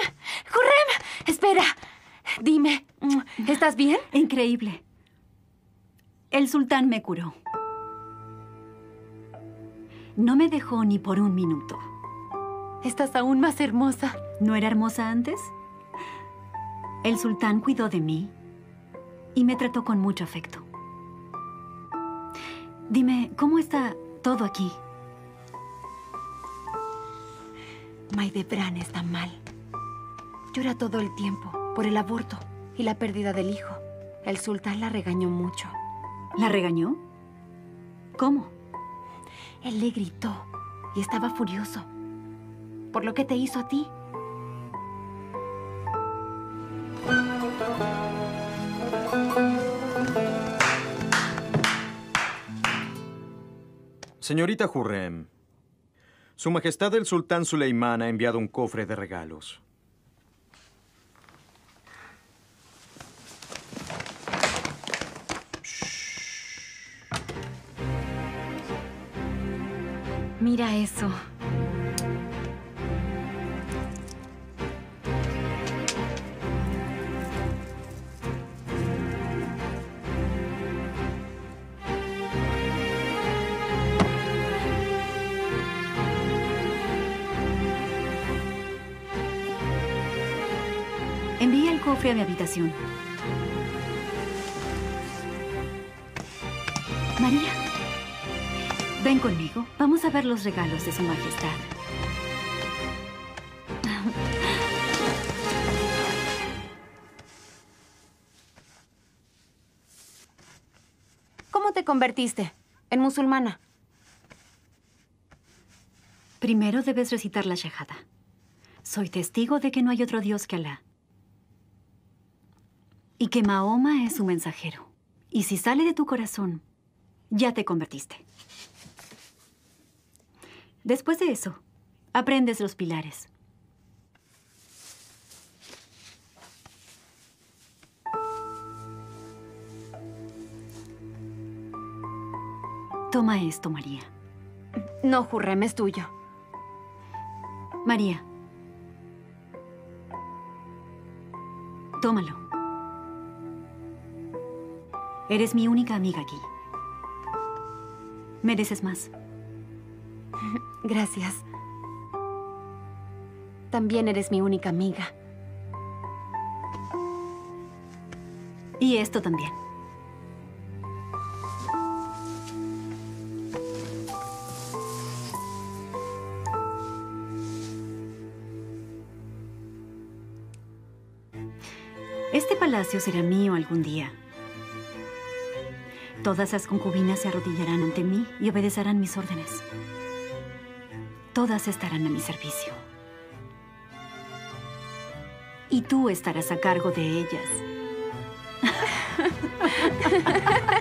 ¡Hurrem! ¡Hurrem! Espera. Dime, ¿estás bien? Increíble. El sultán me curó. No me dejó ni por un minuto. Estás aún más hermosa. ¿No era hermosa antes? El sultán cuidó de mí y me trató con mucho afecto. Dime, ¿cómo está todo aquí? Maidebrán está mal. Llora todo el tiempo por el aborto y la pérdida del hijo. El sultán la regañó mucho. ¿La regañó? ¿Cómo? Él le gritó y estaba furioso por lo que te hizo a ti. Señorita Hurrem, Su Majestad el Sultán Suleyman ha enviado un cofre de regalos. Mira eso. Envía el cofre a mi habitación. María. Ven conmigo. Vamos a ver los regalos de Su Majestad. ¿Cómo te convertiste en musulmana? Primero debes recitar la shahada. Soy testigo de que no hay otro Dios que Alá. Y que Mahoma es su mensajero. Y si sale de tu corazón, ya te convertiste. Después de eso, aprendes los pilares. Toma esto, María. No, Hurrem, es tuyo. María. Tómalo. Eres mi única amiga aquí. Mereces más. Gracias. También eres mi única amiga. Y esto también. Este palacio será mío algún día. Todas las concubinas se arrodillarán ante mí y obedecerán mis órdenes. Todas estarán a mi servicio. Y tú estarás a cargo de ellas.